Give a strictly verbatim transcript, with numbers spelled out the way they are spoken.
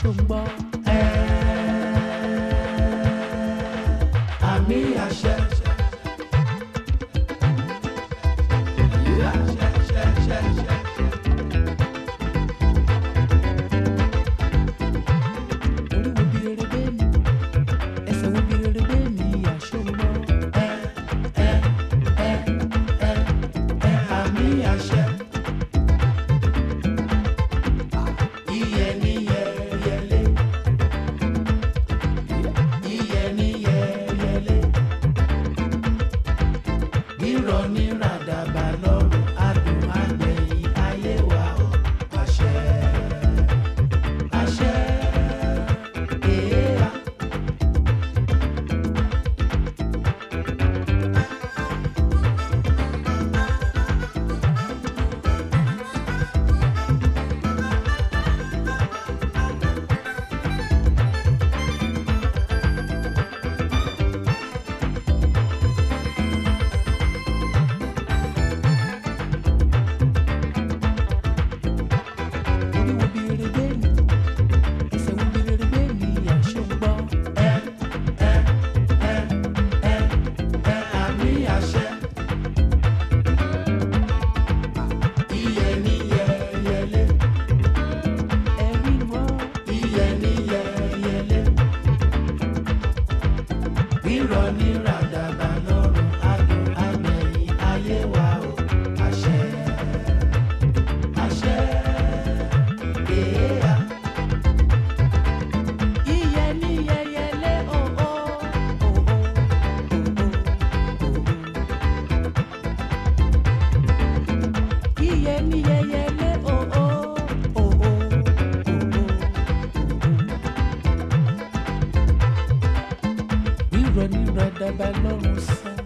Ṣùgbọ́n ẹ àmì àṣẹ. Running right back, no more.